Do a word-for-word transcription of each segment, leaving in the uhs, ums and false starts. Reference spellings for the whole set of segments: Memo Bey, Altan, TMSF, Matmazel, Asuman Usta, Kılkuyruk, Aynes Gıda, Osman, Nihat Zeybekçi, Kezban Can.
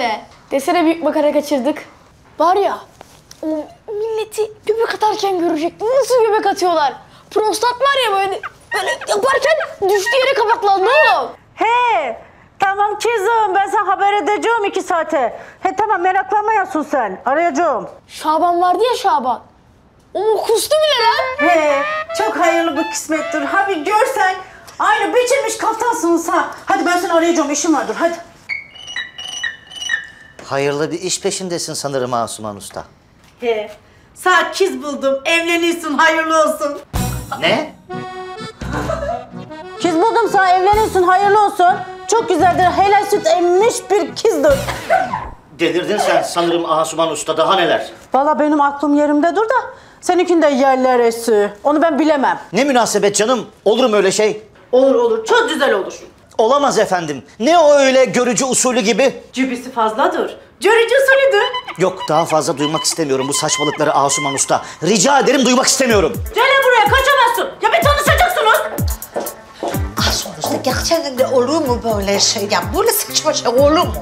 hale. Desene büyük makara kaçırdık. Var ya, o milleti göbek atarken görecektim. Nasıl göbek atıyorlar? Prostat var ya böyle, böyle yaparken düştü yere kapaklandı oğlum. He, tamam kızım, ben sana haber edeceğim iki saate. He tamam, meraklanmayasın sen, arayacağım. Şaban vardı ya Şaban. O kustu bile lan. He, çok hayırlı bir kısmettir. Ha bir görsen, aynı biçilmiş kaftansınız ha. Hadi ben seni arayacağım, işim vardır, hadi. Hayırlı bir iş peşindesin sanırım Asuman Usta. He, sakiz buldum, evlenirsin, hayırlı olsun. Ne? Kız buldum sana, evlenirsin, hayırlı olsun. Çok güzeldir, helal süt emmiş bir kızdır. Delirdin sen sanırım Asuman Usta, daha neler? Vallahi benim aklım yerimde dur da, seninkinde yerler esi. Onu ben bilemem. Ne münasebet canım, olur mu öyle şey? Olur olur, çok güzel olur. Olamaz efendim. Ne o öyle görücü usulü gibi? Cübisi fazladır. Görücü usulüdür. Yok, daha fazla duymak istemiyorum bu saçmalıkları Asuman Usta. Rica ederim, duymak istemiyorum. Gel buraya, kaçamazsın. Ya bir tanışacaksınız. Asuman Usta, gerçekten de olur mu böyle şey? Ya böyle saçma şey olur mu?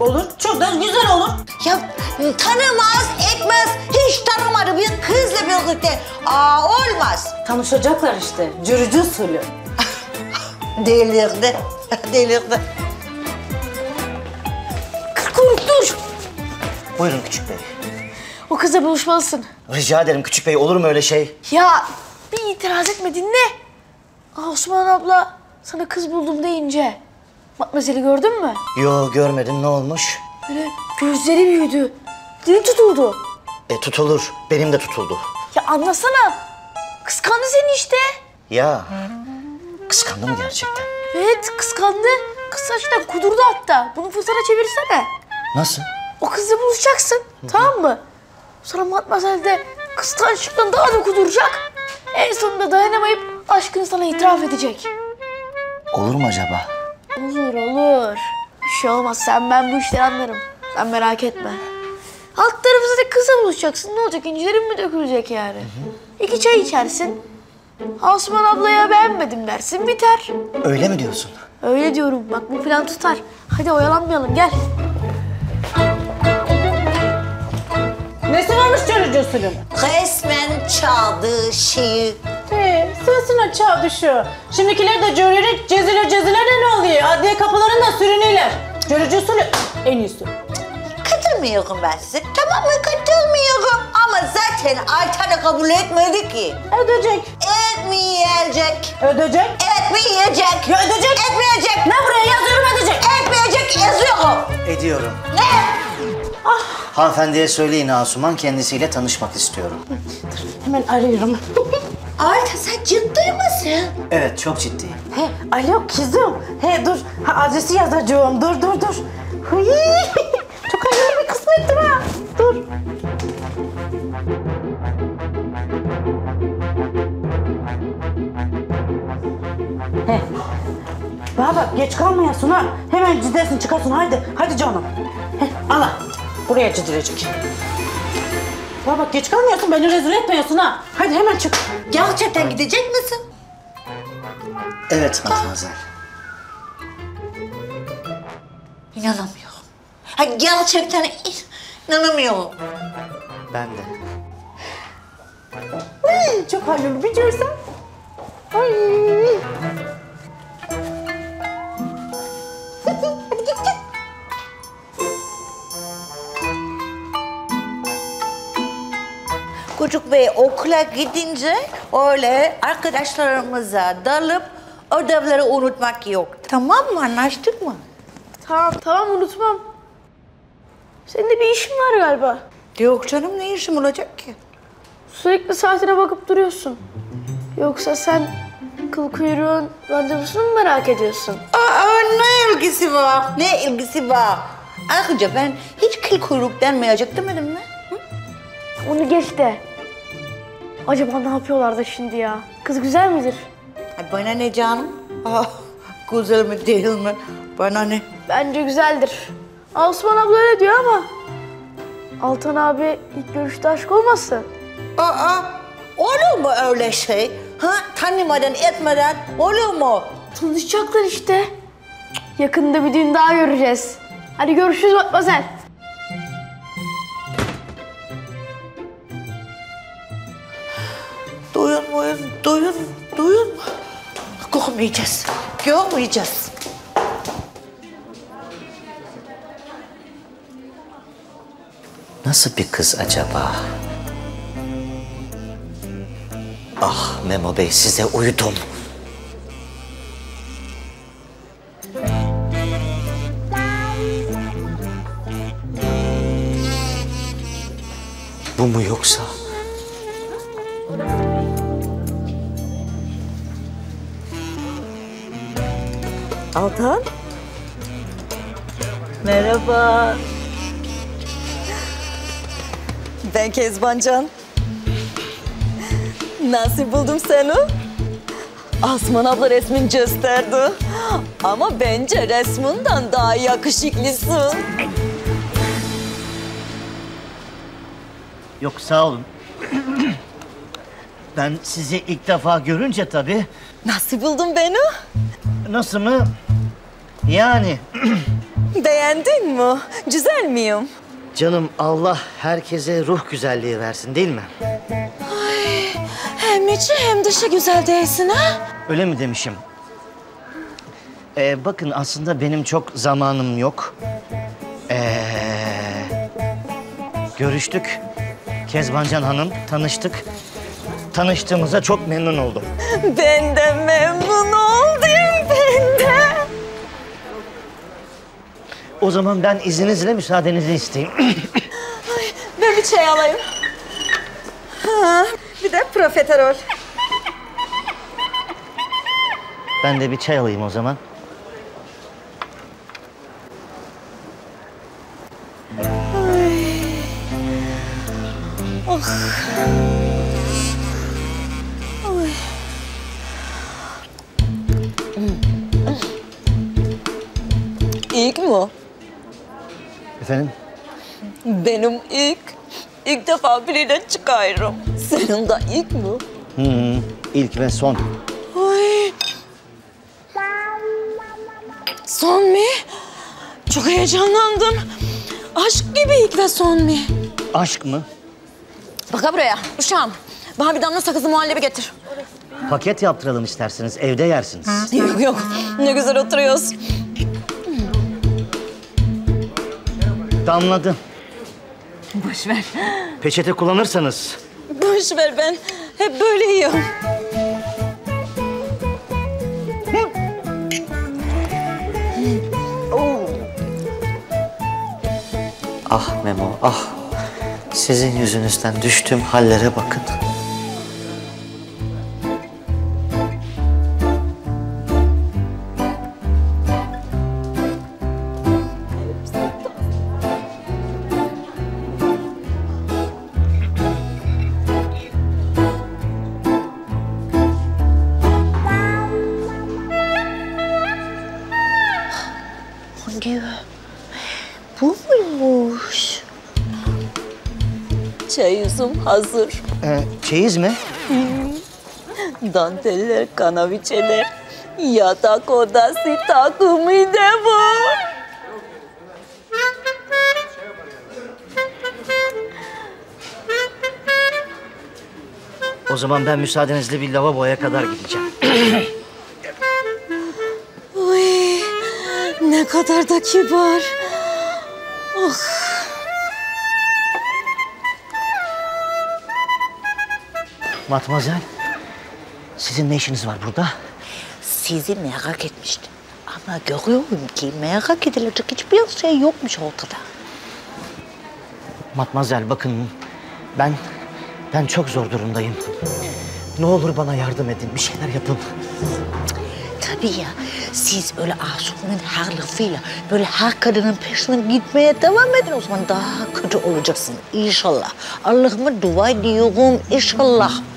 Olur, çok da güzel olur. Ya tanımaz, etmez, hiç tanımadı bir kızla birlikte. Aa, olmaz. Tanışacaklar işte, görücü usulü. Delirdi, delirdi. Kırkuyruk dur! Buyurun Küçük Bey. O kızla buluşmalısın. Rica ederim Küçük Bey, olur mu öyle şey? Ya bir itiraz etmedin ne? Aa, Osman abla sana kız buldum deyince. Matmazel'i gördün mü? Yo, görmedim, ne olmuş? Böyle gözleri büyüdü, dili tutuldu. E tutulur, benim de tutuldu. Ya anlasana, kıskandı seni işte. Ya. Kıskandı mı gerçekten? Evet, kıskandı. Kız saçtan kudurdu hatta. Bunu fırsata çevirsene. Nasıl? O kızla buluşacaksın, hı-hı, tamam mı? Sonra Matmazel'de kıskan aşktan daha da kuduracak. En sonunda dayanamayıp aşkını sana itiraf edecek. Olur mu acaba? Olur, olur. Bir şey olmaz, sen ben bu işleri anlarım. Sen merak etme. Alt tarafı da kızla buluşacaksın. Ne olacak, incilerin mi dökülecek yani? Hı-hı. İki çay içersin. Asuman ablaya beğenmedim dersin, biter. Öyle mi diyorsun? Öyle diyorum. Bak bu plan tutar. Hadi oyalanmayalım, gel. Nesi varmış çocuğusunun? Resmen çaldığı şeyi. He, sırasına çaldı şu. Şimdikiler de cürürük, ceziler ceziler de ne oluyor? Adliye kapılarında sürünüyorlar. Çocuğusunun en iyisi. Katılmıyorum ben size. Tamam mı? Katılmıyorum. Ama zaten Altan'ı kabul etmedi ki. Ödecek. Etmeyecek. Ödecek. Etmeyecek. Ya ödecek. Etmeyecek. Ne buraya yazıyorum ödecek. Etmeyecek yazıyorum. Ediyorum. Ne? Ah. Hanımefendiye söyleyin Asuman, kendisiyle tanışmak istiyorum. Dur, hemen arıyorum. Altan sen ciddi misin? Evet, çok ciddiyim. He, alo kızım. He dur, ha, adresi yazacağım. Dur, dur, dur. Hıyyyy. Çok hayırlı bir kısmettir ha. Dur. He. Bana bak, geç kalmayasın ha. Hemen cidersin, çıkarsın. Haydi, hadi canım. He, ala. Buraya cidirecek. Bana bak, geç kalmayasın. Beni rezil etmiyorsun ha. Hadi hemen çık. Gerçekten gidecek misin? Evet Matmazel. İnanamıyorum. Ha, gerçekten inanamıyorum. Ben de. Ay, çok hayırlı bir görsen. Ay. Hadi git git. Küçük Bey okula gidince öyle arkadaşlarımıza dalıp ödevleri unutmak yok. Tamam mı? Anlaştık mı? Tamam, tamam unutmam. Senin de bir işin var galiba. Yok canım, ne işim olacak ki? Sürekli saatine bakıp duruyorsun. Yoksa sen Kılkuyruğun randevusunu mu merak ediyorsun? Aa, ne ilgisi var? Ne ilgisi var? Ayrıca ben hiç Kılkuyruk denmeyecek demedim mi? Hı? Onu geç de. Acaba ne yapıyorlar da şimdi ya? Kız güzel midir? Ay bana ne canım? Ah, güzel mi değil mi? Bana ne? Bence güzeldir. Osman abla öyle diyor ama Altan abi ilk görüşte aşk olmasın? Aa, olur mu öyle şey? Ha, tanımadan etmeden olur mu? Tanışacaklar işte. Yakında bir düğün daha göreceğiz. Hadi görüşürüz Matmazel. Duyun muyun, duyun, duyun. Kokmayacağız, görmeyeceğiz. Nasıl bir kız acaba? Ah Memo Bey, size uyudum. Bu mu yoksa? Altan? Merhaba. Ben Kezban Can. Nasıl buldum seni? Asuman abla resmin gösterdi. Ama bence resminden daha yakışıklısın. Yok sağ olun. Ben sizi ilk defa görünce tabii. Nasıl buldun beni? Nasıl mı? Yani. Beğendin mi? Güzel miyim? Canım Allah herkese ruh güzelliği versin değil mi? Ay, hem içi hem dışı güzel değilsin ha? Öyle mi demişim? Ee, bakın aslında benim çok zamanım yok. Ee, görüştük. Kezban Can Hanım tanıştık. Tanıştığımıza çok memnun oldum. Ben de memnun oldum, ben de. O zaman ben izninizle müsaadenizi isteyeyim. Ay, ben bir çay alayım. Ha, bir de profiterol. Ben de bir çay alayım o zaman. Ay. Oh. İlk mi o? Efendim? Benim ilk. İlk defa biriyle çıkıyorum. Senin de ilk mi? Hı hı. İlk ve son. Ay. Son mi? Çok heyecanlandım. Aşk gibi ilk ve son mi? Aşk mı? Baka buraya uşağım. Bana bir damla sakızı muhallebi getir. Paket yaptıralım isterseniz. Evde yersiniz. Yok yok. Ne güzel oturuyoruz. Damladım. Boş ver. Peçete kullanırsanız. Boş ver, ben hep böyle yiyorum. Ah Memo, ah. Sizin yüzünüzden düştüğüm hallere bakın. Çeyizim hazır. Ee, çeyiz mi? Danteller, kanaviçeler, yatak odası takımı da var. O zaman ben müsaadenizle bir lavaboya kadar gideceğim. Uy, ne kadar da kibar. Oh. Matmazel, sizin ne işiniz var burada? Sizi merak etmiştim. Ama görüyorum ki merak edilecek hiçbir şey yokmuş ortada. Matmazel bakın, ben ben çok zor durumdayım. Ne olur bana yardım edin, bir şeyler yapın. Tabii ya, siz öyle Asuman'ın her lafıyla, böyle her kadının peşine gitmeye devam edin. O zaman daha kötü olacaksın inşallah. Allah'ıma dua ediyorum inşallah.